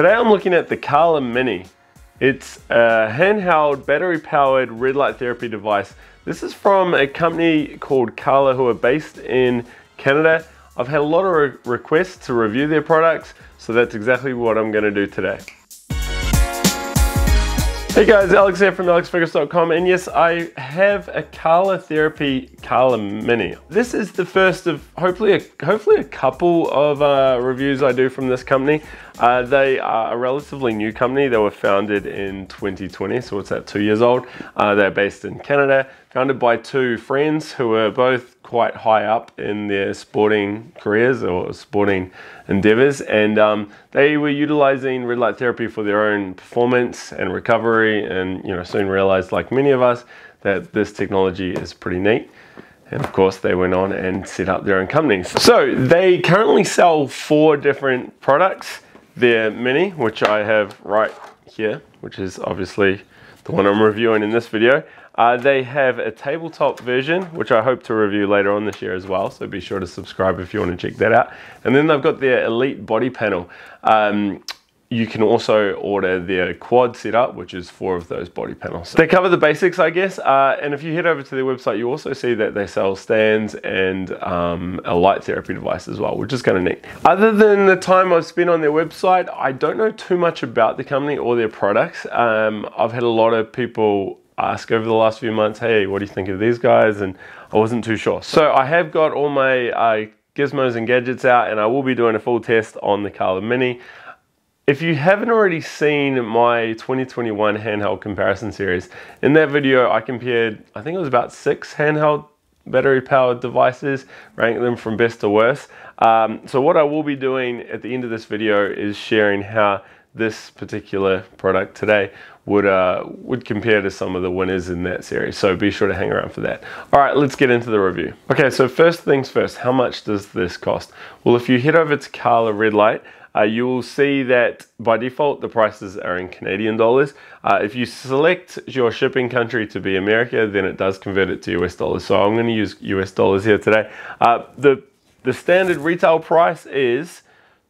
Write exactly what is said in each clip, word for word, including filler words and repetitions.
Today I'm looking at the Kala Mini. It's a handheld, battery-powered red light therapy device. This is from a company called Kala who are based in Canada. I've had a lot of re requests to review their products, so that's exactly what I'm going to do today. Hey guys, Alex here from alex fergus dot com, and yes, I have a Kala Therapy Kala Mini. This is the first of hopefully a, hopefully a couple of uh, reviews I do from this company. Uh, they are a relatively new company. They were founded in twenty twenty, so what's that, two years old. Uh, they're based in Canada, founded by two friends who are both quite high up in their sporting careers or sporting endeavors, and um, they were utilizing red light therapy for their own performance and recovery, and you know, soon realized, like many of us, that this technology is pretty neat. And of course they went on and set up their own companies. So they currently sell four different products. Their Mini, which I have right here, which is obviously the one I'm reviewing in this video. Uh, they have a tabletop version, which I hope to review later on this year as well, so be sure to subscribe if you want to check that out. And then they've got their Elite body panel. Um, you can also order their quad setup, which is four of those body panels. They cover the basics, I guess, uh, and if you head over to their website, you also see that they sell stands and um, a light therapy device as well, which is kind of neat. Other than the time I've spent on their website, I don't know too much about the company or their products. Um, I've had a lot of people ask over the last few months, hey, what do you think of these guys? And I wasn't too sure. So I have got all my uh, gizmos and gadgets out, and I will be doing a full test on the Kala Mini. If you haven't already seen my twenty twenty-one handheld comparison series, in that video I compared, I think it was about six handheld battery powered devices, ranked them from best to worst. Um, so what I will be doing at the end of this video is sharing how this particular product today would, uh, would compare to some of the winners in that series. So be sure to hang around for that. All right, let's get into the review. Okay, so first things first, how much does this cost? Well, if you head over to Kala Red Light, uh, you will see that by default, the prices are in Canadian dollars. Uh, if you select your shipping country to be America, then it does convert it to U S dollars. So I'm gonna use U S dollars here today. Uh, the, the standard retail price is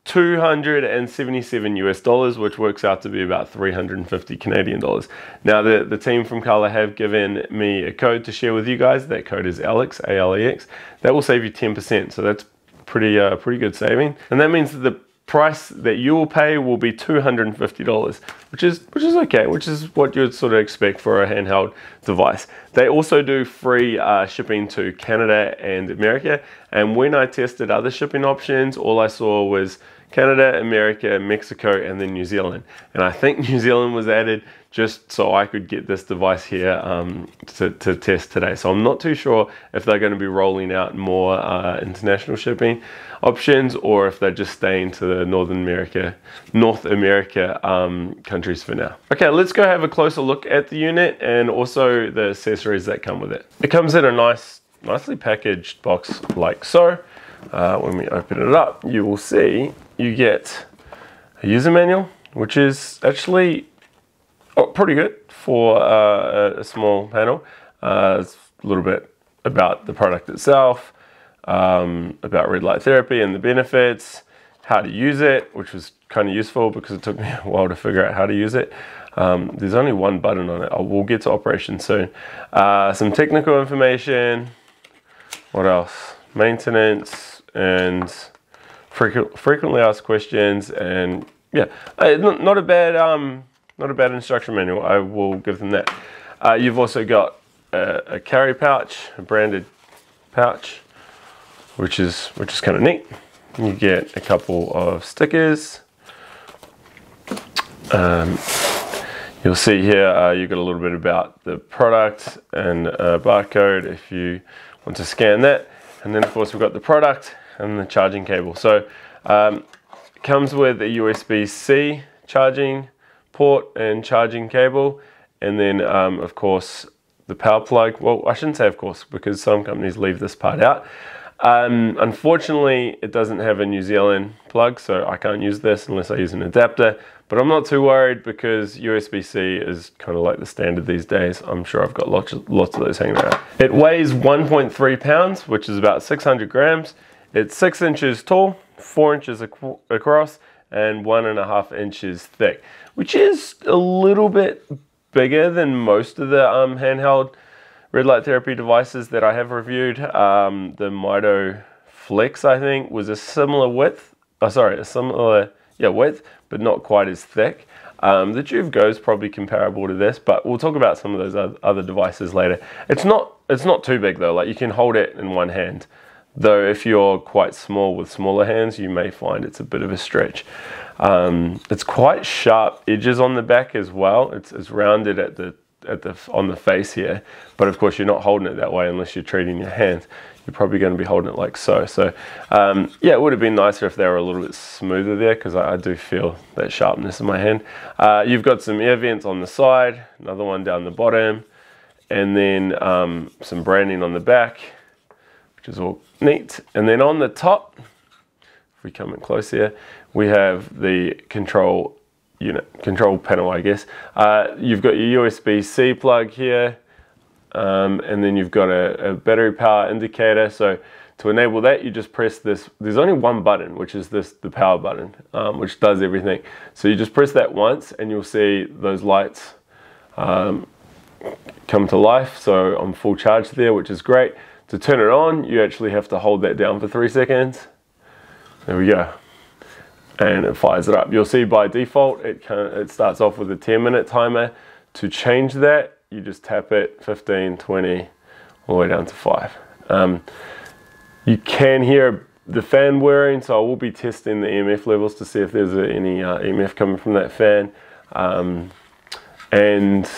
two hundred seventy-seven U S dollars, which works out to be about three hundred fifty Canadian dollars. Now the, the team from Kala have given me a code to share with you guys. That code is Alex, A L E X. That will save you ten percent, so that's pretty uh, pretty good saving. And that means that the price that you will pay will be two hundred fifty dollars, which is which is okay, which is what you would sort of expect for a handheld device. They also do free uh, shipping to Canada and America, and when I tested other shipping options, all I saw was Canada, America, Mexico, and then New Zealand. And I think New Zealand was added just so I could get this device here um, to, to test today. So I'm not too sure if they're going to be rolling out more uh, international shipping options, or if they're just staying to the Northern America, North America um, countries for now. Okay, let's go have a closer look at the unit and also the accessories that come with it. It comes in a nice, nicely packaged box like so. Uh, when we open it up, you will see you get a user manual, which is actually oh, pretty good for uh, a small panel. Uh, it's a little bit about the product itself, um, about red light therapy and the benefits, how to use it, which was kind of useful because it took me a while to figure out how to use it. Um, there's only one button on it. I will get to operation soon. Uh, some technical information. What else? Maintenance and frequent, frequently asked questions, and yeah, uh, not, not a bad um, not a bad instruction manual. I will give them that. Uh, you've also got a, a carry pouch, a branded pouch, which is which is kind of neat. You get a couple of stickers. Um, you'll see here uh, you've got a little bit about the product and a barcode if you want to scan that. And then of course we've got the product and the charging cable. So um, it comes with a U S B C charging port and charging cable. And then um, of course the power plug. Well, I shouldn't say of course, because some companies leave this part out. Um, unfortunately, it doesn't have a New Zealand plug, so I can't use this unless I use an adapter. But I'm not too worried because U S B C is kind of like the standard these days. I'm sure I've got lots of, lots of those hanging around. It weighs one point three pounds, which is about six hundred grams. It's six inches tall, four inches ac across, and one and a half inches thick, which is a little bit bigger than most of the um, handheld red light therapy devices that I have reviewed. Um, the Mito Flex, I think, was a similar width, oh, sorry, a similar yeah, width, but not quite as thick. Um, the Joovv Go is probably comparable to this, but we'll talk about some of those other devices later. It's not, it's not too big though, like you can hold it in one hand. Though if you're quite small with smaller hands, you may find it's a bit of a stretch. Um, it's quite sharp edges on the back as well. It's, it's rounded at the, at the, on the face here, but of course you're not holding it that way unless you're treating your hand. You're probably going to be holding it like so. So um, yeah, it would have been nicer if they were a little bit smoother there, because I, I do feel that sharpness in my hand. Uh, you've got some air vents on the side, another one down the bottom, and then um, some branding on the back, which is all neat. And then on the top, if we come in close here, we have the control unit, control panel, I guess. Uh, you've got your U S B C plug here, um, and then you've got a, a battery power indicator. So to enable that, you just press this. There's only one button, which is this, the power button, um, which does everything. So you just press that once and you'll see those lights um, come to life. So I'm full charge there, which is great. To turn it on, you actually have to hold that down for three seconds. There we go. And it fires it up. You'll see by default, it, can, it starts off with a ten minute timer. To change that, you just tap it, fifteen, twenty, all the way down to five. Um, you can hear the fan whirring, so I will be testing the E M F levels to see if there's any uh, E M F coming from that fan. Um, and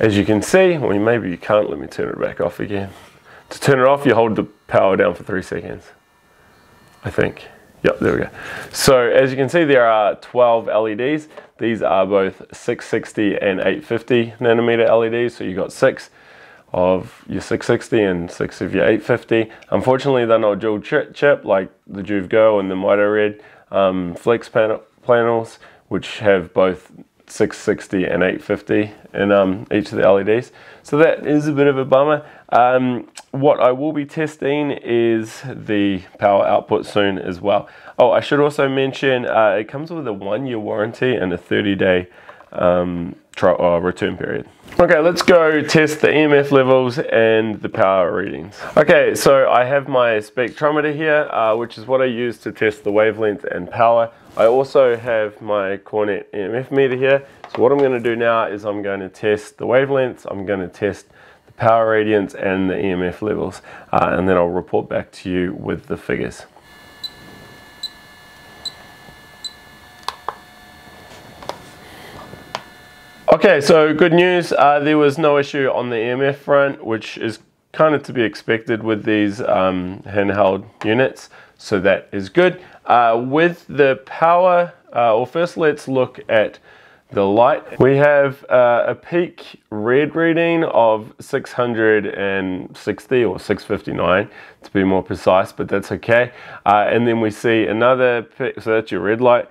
as you can see, well, maybe you can't, let me turn it back off again. To turn it off, you hold the power down for three seconds, I think. Yep, there we go. So as you can see, there are twelve L E Ds. These are both six sixty and eight fifty nanometer L E Ds. So you got six of your six sixty and six of your eight fifty. Unfortunately, they're not dual chip like the Joovv Go and the Mito Red um, Flex panel panels, which have both six sixty and eight fifty in um, each of the L E Ds. So that is a bit of a bummer. Um, what I will be testing is the power output soon as well. Oh, I should also mention uh, it comes with a one year warranty and a thirty day um, trial, uh, return period. Okay, let's go test the E M F levels and the power readings. Okay, so I have my spectrometer here, uh, which is what I use to test the wavelength and power. I also have my Cornet E M F meter here. So what I'm going to do now is I'm going to test the wavelengths, I'm going to test the power radiance and the E M F levels, uh, and then I'll report back to you with the figures. Okay, so good news, uh, there was no issue on the E M F front, which is kind of to be expected with these um, handheld units, so that is good. Uh, with the power, uh, well first let's look at the light. We have uh, a peak red reading of six hundred sixty or six fifty-nine to be more precise, but that's okay. Uh, and then we see another peak, so that's your red light.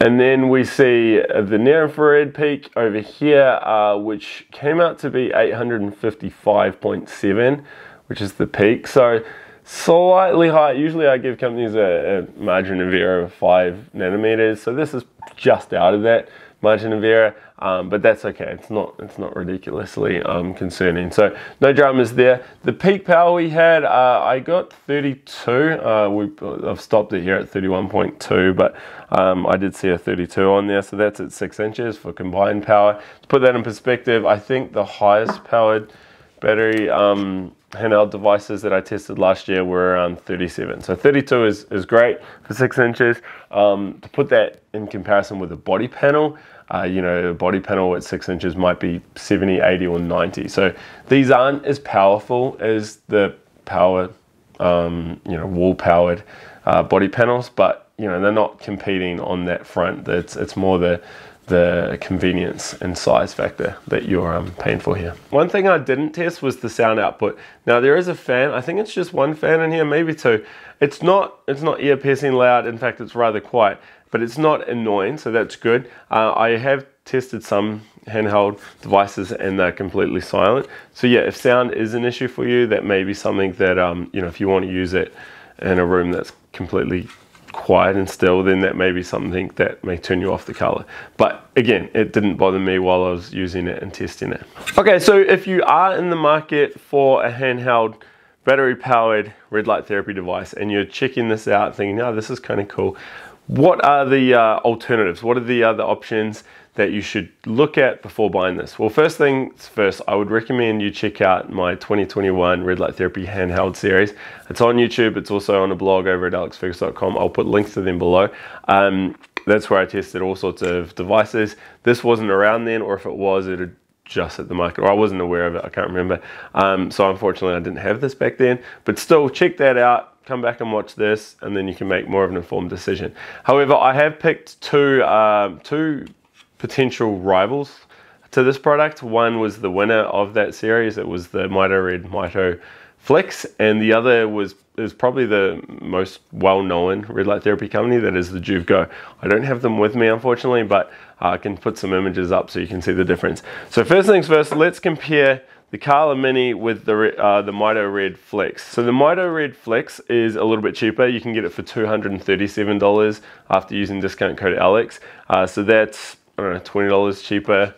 And then we see the near infrared peak over here, uh, which came out to be eight fifty-five point seven, which is the peak. So slightly high. Usually I give companies a, a margin of error of five nanometers. So this is just out of that margin of error, um, but that's okay. It's not, it's not ridiculously um, concerning. So no dramas there. The peak power we had, uh, I got thirty-two. Uh, we, I've stopped it here at thirty-one point two, but um, I did see a thirty-two on there. So that's at six inches for combined power. To put that in perspective, I think the highest powered battery um, handheld devices that I tested last year were around thirty-seven. So thirty-two is, is great for six inches. Um, to put that in comparison with a body panel, uh, you know, a body panel at six inches might be seventy, eighty or ninety. So these aren't as powerful as the power, um, you know, wall powered uh, body panels, but you know, they're not competing on that front. It's, it's more the the convenience and size factor that you're um, paying for here. One thing I didn't test was the sound output. Now there is a fan, I think it's just one fan in here, maybe two. It's not, it's not ear piercing loud, in fact it's rather quiet, but it's not annoying, so that's good. Uh, I have tested some handheld devices and they're completely silent. So yeah, if sound is an issue for you, that may be something that, um, you know, if you want to use it in a room that's completely quiet and still, then that may be something that may turn you off the color. But again, it didn't bother me while I was using it and testing it. Okay, so if you are in the market for a handheld battery powered red light therapy device and you're checking this out thinking, oh, this is kind of cool, what are the uh, alternatives? What are the other options that you should look at before buying this? Well, first things first, I would recommend you check out my twenty twenty-one Red Light Therapy handheld series. It's on YouTube, it's also on a blog over at alex fergus dot com. I'll put links to them below. Um, that's where I tested all sorts of devices. This wasn't around then, or if it was, it had just hit the market, or I wasn't aware of it, I can't remember. Um, so unfortunately I didn't have this back then, but still check that out. Come back and watch this, and then you can make more of an informed decision. However, I have picked two, um, two potential rivals to this product. One was the winner of that series, it was the Mito Red Mito Flex, and the other was is probably the most well-known red light therapy company, that is the Joovv Go. I don't have them with me, unfortunately, but uh, I can put some images up so you can see the difference. So first things first, let's compare the Kala Mini with the, uh, the Mito Red Flex. So the Mito Red Flex is a little bit cheaper. You can get it for two hundred thirty-seven dollars after using discount code Alex. Uh, so that's, I don't know, twenty dollars cheaper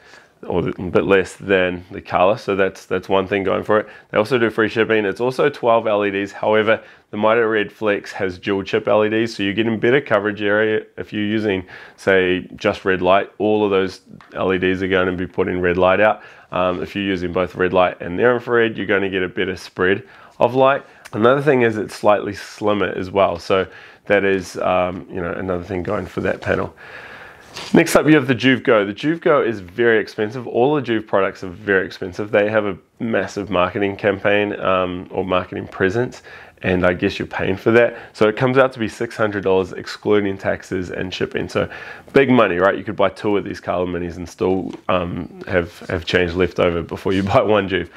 or a bit less than the Kala. So that's that's one thing going for it. They also do free shipping. It's also twelve L E Ds. However, the Mito Red Flex has dual chip L E Ds, so you're getting better coverage area. If you're using, say, just red light, all of those L E Ds are going to be putting red light out. Um, if you're using both red light and near infrared, you're going to get a better spread of light. Another thing is it's slightly slimmer as well. So that is, um, you know, another thing going for that panel. Next up, you have the Joovv Go. The Joovv Go is very expensive. All the Joovv products are very expensive. They have a massive marketing campaign um, or marketing presence, and I guess you're paying for that. So it comes out to be six hundred dollars excluding taxes and shipping. So big money, right? You could buy two of these Kala Minis and still um, have, have change left over before you buy one Joovv.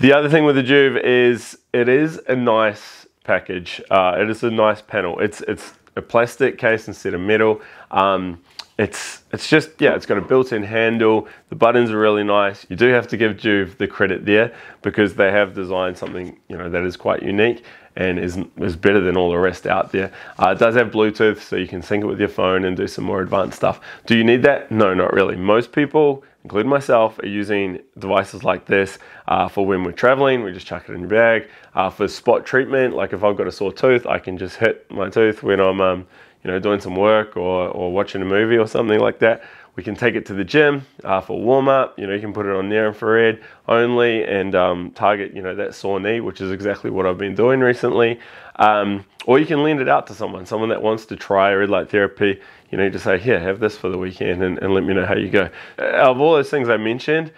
The other thing with the Joovv is it is a nice package. Uh, it is a nice panel. It's, it's a plastic case instead of metal. Um, It's, it's just, yeah, it's got a built-in handle. The buttons are really nice. You do have to give Joovv the credit there because they have designed something, you know, that is quite unique and is, is better than all the rest out there. Uh, it does have Bluetooth, so you can sync it with your phone and do some more advanced stuff. Do you need that? No, not really. Most people, including myself, are using devices like this uh, for when we're traveling. We just chuck it in your bag. Uh, for spot treatment, like if I've got a sore tooth, I can just hit my tooth when I'm, um, you know, doing some work or, or watching a movie or something like that. We can take it to the gym uh, for warm up. You know, you can put it on near infrared only and um, target, you know, that sore knee, which is exactly what I've been doing recently. Um, or you can lend it out to someone, someone that wants to try red light therapy. You know, you just say, here, have this for the weekend and, and let me know how you go. Out of all those things I mentioned,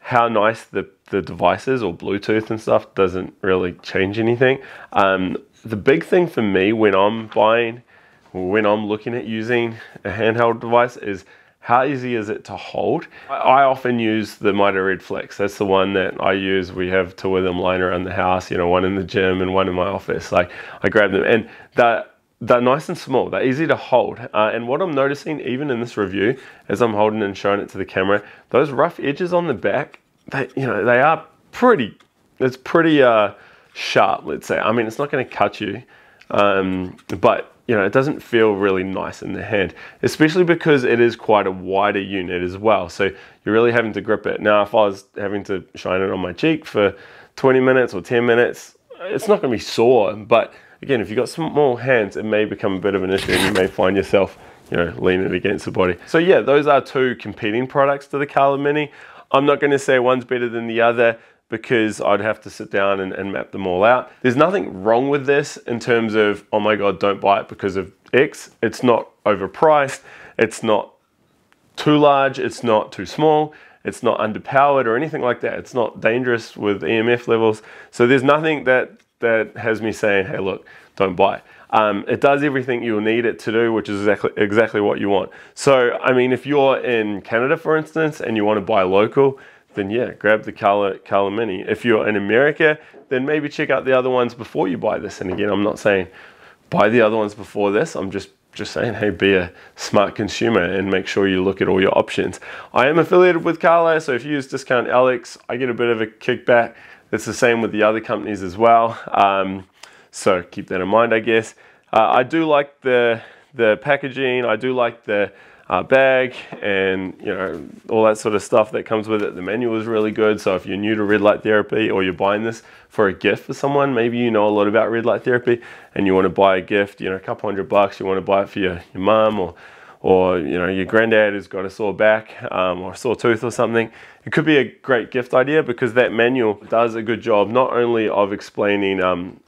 how nice the, the devices or Bluetooth and stuff doesn't really change anything. Um, the big thing for me when I'm buying, when I'm looking at using a handheld device is how easy is it to hold? I often use the Mito Red Flex. That's the one that I use. We have two of them lying around the house, you know, one in the gym and one in my office. Like, I grab them and they're, they're nice and small. They're easy to hold. Uh, and what I'm noticing, even in this review, as I'm holding and showing it to the camera, those rough edges on the back, they, you know, they are pretty, it's pretty uh, sharp, let's say. I mean, it's not gonna cut you, um, but, you know, it doesn't feel really nice in the hand, especially because it is quite a wider unit as well. So you're really having to grip it. Now, if I was having to shine it on my cheek for twenty minutes or ten minutes, it's not going to be sore. But again, if you've got small hands, it may become a bit of an issue and you may find yourself, you know, leaning against the body. So yeah, those are two competing products to the Kala Mini. I'm not going to say one's better than the other, because I'd have to sit down and, and map them all out. There's nothing wrong with this in terms of, oh my God, don't buy it because of X. It's not overpriced, it's not too large, it's not too small, it's not underpowered or anything like that. It's not dangerous with E M F levels. So there's nothing that, that has me saying, hey, look, don't buy it. Um, it does everything you'll need it to do, which is exactly, exactly what you want. So, I mean, if you're in Canada, for instance, and you want to buy local, then yeah, grab the Kala, Kala Mini. If you're in America, then maybe check out the other ones before you buy this. And again, I'm not saying buy the other ones before this. I'm just, just saying, hey, be a smart consumer and make sure you look at all your options. I am affiliated with Kala, so if you use discount Alex, I get a bit of a kickback. It's the same with the other companies as well. Um, so keep that in mind, I guess. Uh, I do like the the packaging. I do like the uh, bag, and you know, all that sort of stuff that comes with it. The menu is really good. So if you're new to red light therapy, or you're buying this for a gift for someone, maybe you know a lot about red light therapy and you want to buy a gift, you know, a couple hundred bucks, you want to buy it for your, your mum, or or you know, your granddad who's got a sore back um, or a sore tooth or something. It could be a great gift idea, because that manual does a good job not only of explaining um,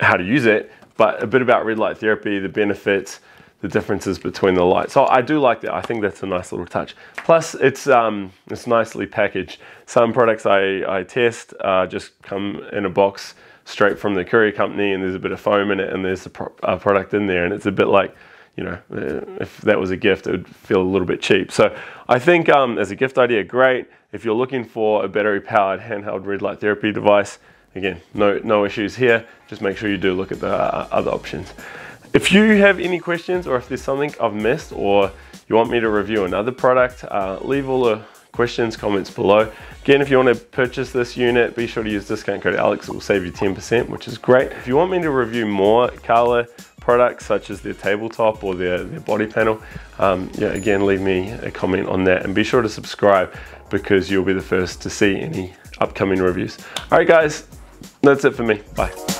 how to use it, but a bit about red light therapy, the benefits, the differences between the lights. So I do like that. I think that's a nice little touch. Plus it's um, it's nicely packaged. Some products I, I test uh, just come in a box straight from the courier company, and there's a bit of foam in it, and there's a, pro a product in there, and it's a bit like, you know, if that was a gift, it would feel a little bit cheap. So I think um, as a gift idea, great. If you're looking for a battery-powered handheld red light therapy device, again, no, no issues here. Just make sure you do look at the uh, other options. If you have any questions, or if there's something I've missed, or you want me to review another product, uh, leave all the questions, comments below. Again, if you want to purchase this unit, be sure to use discount code Alex. It will save you ten percent, which is great. If you want me to review more Kala products, such as their tabletop or their, their body panel, um, yeah, again, leave me a comment on that, and be sure to subscribe, because you'll be the first to see any upcoming reviews. All right, guys, that's it for me. Bye.